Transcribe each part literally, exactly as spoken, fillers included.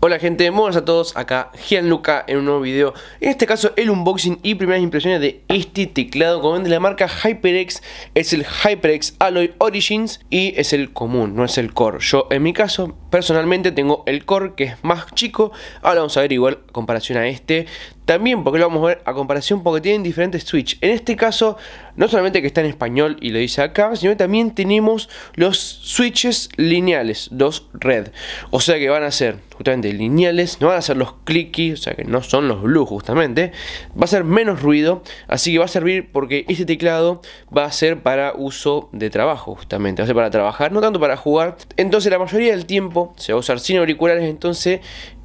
Hola gente, buenas a todos, acá Gianluca en un nuevo video. En este caso el unboxing y primeras impresiones de este teclado. Como ven, de la marca HyperX, es el HyperX Alloy Origins y es el común, no es el Core. Yo en mi caso, personalmente tengo el Core, que es más chico. Ahora vamos a ver igual comparación a este. También porque lo vamos a ver a comparación, porque tienen diferentes switch. En este caso, no solamente que está en español y lo dice acá, sino que también tenemos los switches lineales, los red. O sea que van a ser justamente lineales, no van a ser los clicky, o sea que no son los blue justamente. Va a ser menos ruido, así que va a servir, porque este teclado va a ser para uso de trabajo justamente, va a ser para trabajar, no tanto para jugar. Entonces la mayoría del tiempo se va a usar sin auriculares, entonces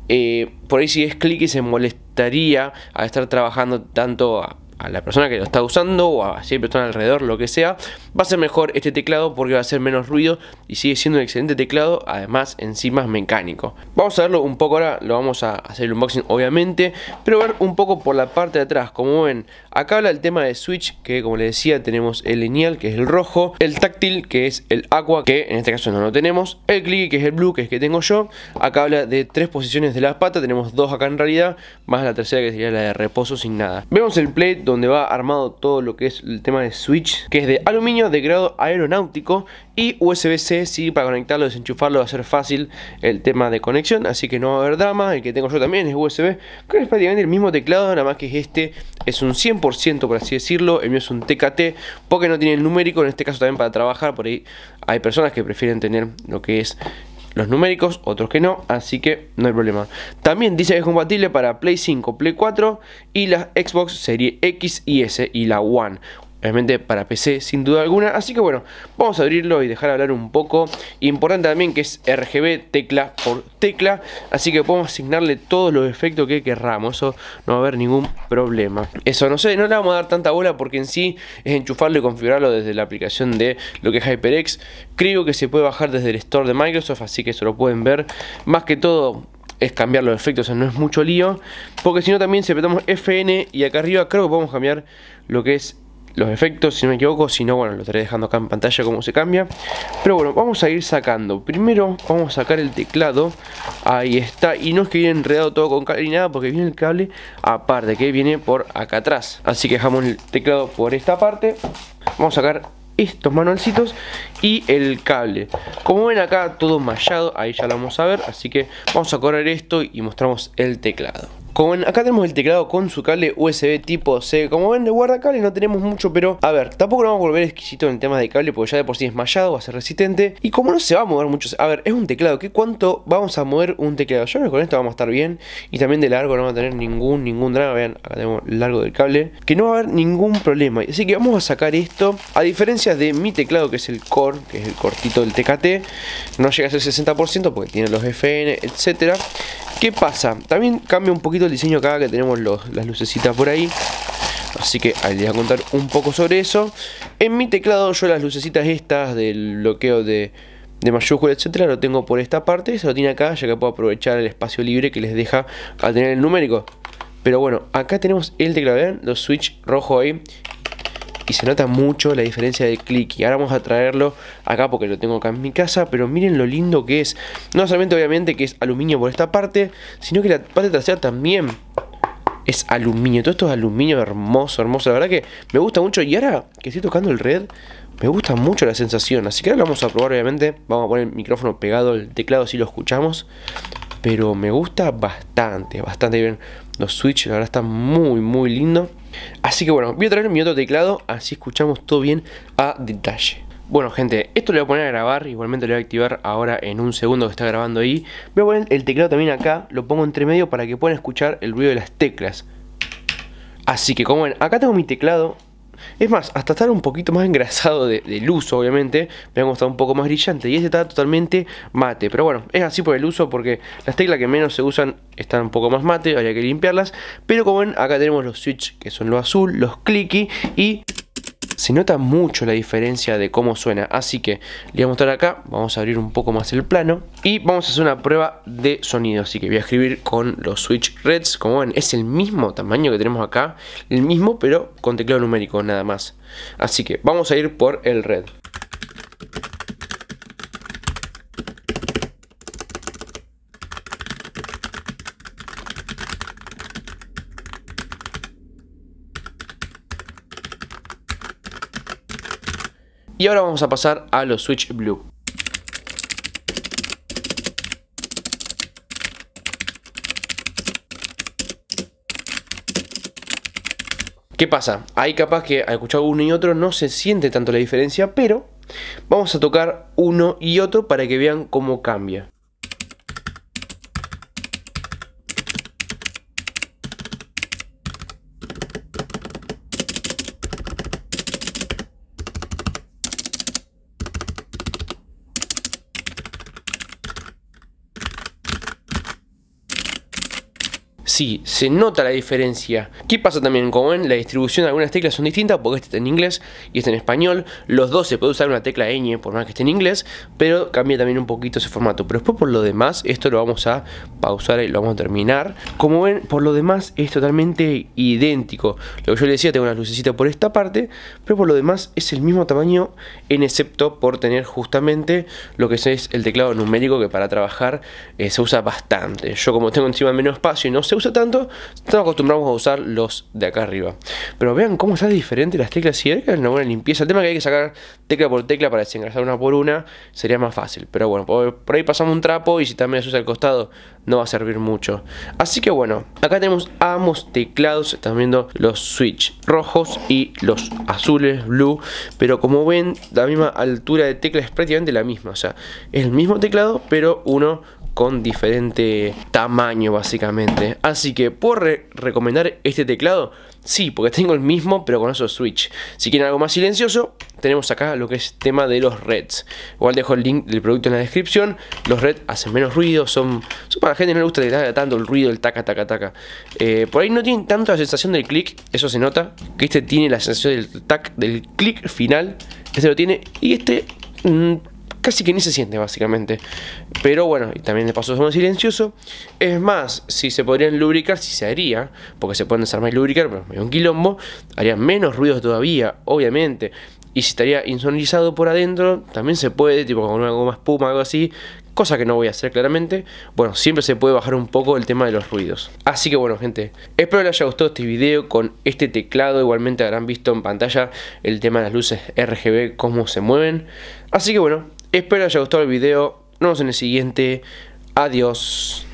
eh, por ahí si es clicky se molestaría a estar trabajando tanto a a la persona que lo está usando o a siempre están alrededor, lo que sea. Va a ser mejor este teclado porque va a hacer menos ruido y sigue siendo un excelente teclado, además encima es mecánico. Vamos a verlo un poco ahora, lo vamos a hacer el unboxing obviamente, pero ver un poco por la parte de atrás. Como ven, acá habla el tema de switch, que como les decía tenemos el lineal, que es el rojo, el táctil, que es el aqua, que en este caso no lo tenemos, el clicky, que es el blue, que es el que tengo yo. Acá habla de tres posiciones de las patas, tenemos dos acá en realidad, más la tercera que sería la de reposo sin nada. Vemos el plate donde va armado todo lo que es el tema de switch, que es de aluminio de grado aeronáutico y U S B C, sí, para conectarlo, desenchufarlo va a ser fácil el tema de conexión, así que no va a haber drama. El que tengo yo también es U S B, que es prácticamente el mismo teclado, nada más que este es un cien por ciento, por así decirlo. El mío es un T K T porque no tiene el numérico, en este caso también para trabajar, por ahí hay personas que prefieren tener lo que es los numéricos, otros que no, así que no hay problema. También dice que es compatible para Play cinco, Play cuatro y las Xbox Serie X y S y la One. Obviamente para P C sin duda alguna, así que bueno, vamos a abrirlo y dejar hablar un poco. Importante también que es R G B tecla por tecla, así que podemos asignarle todos los efectos que querramos, eso no va a haber ningún problema. Eso no sé, no le vamos a dar tanta bola porque en sí es enchufarlo y configurarlo desde la aplicación de lo que es HyperX. Creo que se puede bajar desde el store de Microsoft, así que eso lo pueden ver. Más que todo es cambiar los efectos, o sea, no es mucho lío, porque si no también si apretamos F N y acá arriba creo que podemos cambiar lo que es los efectos, si no me equivoco, si no, bueno, lo estaré dejando acá en pantalla cómo se cambia. Pero bueno, vamos a ir sacando. Primero vamos a sacar el teclado. Ahí está. Y no es que viene enredado todo con cable ni nada, porque viene el cable aparte, que viene por acá atrás. Así que dejamos el teclado por esta parte. Vamos a sacar estos manualcitos y el cable. Como ven acá, todo mallado, ahí ya lo vamos a ver. Así que vamos a correr esto y mostramos el teclado. Como ven, acá tenemos el teclado con su cable U S B tipo C. Como ven, de guardacable no tenemos mucho, pero a ver, tampoco lo vamos a volver exquisito en el tema de cable, porque ya de por sí es mallado, va a ser resistente. Y como no se va a mover mucho, a ver, es un teclado, ¿qué cuánto vamos a mover un teclado? Yo creo que con esto vamos a estar bien. Y también de largo no vamos a tener ningún, ningún drama. Vean, acá tenemos el largo del cable, que no va a haber ningún problema. Así que vamos a sacar esto. A diferencia de mi teclado, que es el Core, que es el cortito del T K T, no llega a ser sesenta por ciento porque tiene los F N, etcétera. ¿Qué pasa? También cambia un poquito el diseño acá, que tenemos los, las lucecitas por ahí. Así que ahí les voy a contar un poco sobre eso. En mi teclado yo las lucecitas estas del bloqueo de, de mayúscula, etcétera, lo tengo por esta parte. Se lo tiene acá, ya que puedo aprovechar el espacio libre que les deja al tener el numérico. Pero bueno, acá tenemos el teclado, vean los switch rojo ahí. Y se nota mucho la diferencia de click. Y ahora vamos a traerlo acá porque lo tengo acá en mi casa. Pero miren lo lindo que es. No solamente obviamente que es aluminio por esta parte, sino que la parte trasera también es aluminio. Todo esto es aluminio hermoso, hermoso. La verdad que me gusta mucho. Y ahora que estoy tocando el red, me gusta mucho la sensación. Así que ahora lo vamos a probar obviamente. Vamos a poner el micrófono pegado al teclado si lo escuchamos. Pero me gusta bastante, bastante bien. Los switches, la verdad, están muy, muy lindos. Así que bueno, voy a traer mi otro teclado, así escuchamos todo bien a detalle. Bueno gente, esto lo voy a poner a grabar, igualmente lo voy a activar ahora en un segundo que está grabando ahí. Voy a poner el teclado también acá, lo pongo entre medio para que puedan escuchar el ruido de las teclas. Así que como ven, acá tengo mi teclado. Es más, hasta estar un poquito más engrasado de, del uso, obviamente. Me ha gustado un poco más brillante. Y este está totalmente mate. Pero bueno, es así por el uso, porque las teclas que menos se usan están un poco más mate. Habría que limpiarlas. Pero como ven, acá tenemos los switch, que son los azul, los clicky. Y se nota mucho la diferencia de cómo suena. Así que le voy a mostrar acá. Vamos a abrir un poco más el plano. Y vamos a hacer una prueba de sonido. Así que voy a escribir con los switch reds. Como ven, es el mismo tamaño que tenemos acá. El mismo, pero con teclado numérico, nada más. Así que vamos a ir por el red. Y ahora vamos a pasar a los Switch Blue. ¿Qué pasa? Ahí capaz que al escuchar uno y otro no se siente tanto la diferencia, pero vamos a tocar uno y otro para que vean cómo cambia. Sí, se nota la diferencia. ¿Qué pasa también? Como ven, la distribución de algunas teclas son distintas, porque este está en inglés y este en español. Los dos se puede usar una tecla ñ por más que esté en inglés, pero cambia también un poquito ese formato. Pero después por lo demás, esto lo vamos a pausar y lo vamos a terminar. Como ven, por lo demás es totalmente idéntico. Lo que yo les decía, tengo una lucecita por esta parte, pero por lo demás es el mismo tamaño, en excepto por tener justamente lo que es el teclado numérico, que para trabajar eh, se usa bastante. Yo, como tengo encima menos espacio y no se usa tanto, estamos acostumbrados a usar los de acá arriba. Pero vean cómo están diferentes las teclas y es una buena limpieza. El tema es que hay que sacar tecla por tecla para desengrasar una por una, sería más fácil. Pero bueno, por ahí pasamos un trapo y si también se usa al costado no va a servir mucho. Así que bueno, acá tenemos ambos teclados. Están viendo los Switch rojos y los azules, blue. Pero como ven, la misma altura de tecla es prácticamente la misma. O sea, es el mismo teclado, pero uno con diferente tamaño básicamente. Así que ¿puedo re- recomendar este teclado? Sí, porque tengo el mismo pero con esos Switch. Si quieren algo más silencioso, tenemos acá lo que es tema de los Reds. Igual dejo el link del producto en la descripción. Los Reds hacen menos ruido, son, son para la gente que no le gusta tanto el ruido, el taca, taca, taca. Eh, por ahí no tienen tanto la sensación del clic, eso se nota. Que este tiene la sensación del tac, del clic final. Este lo tiene y este... Mmm, casi que ni se siente básicamente. Pero bueno, y también de paso es más silencioso. Es más, si se podrían lubricar, si se haría, porque se pueden desarmar y lubricar, pero es un quilombo, haría menos ruidos todavía, obviamente. Y si estaría insonorizado por adentro, también se puede, tipo con una goma espuma, algo así. Cosa que no voy a hacer claramente. Bueno, siempre se puede bajar un poco el tema de los ruidos. Así que bueno, gente, espero les haya gustado este video con este teclado. Igualmente habrán visto en pantalla el tema de las luces R G B, cómo se mueven. Así que bueno, espero les haya gustado el video. Nos vemos en el siguiente. Adiós.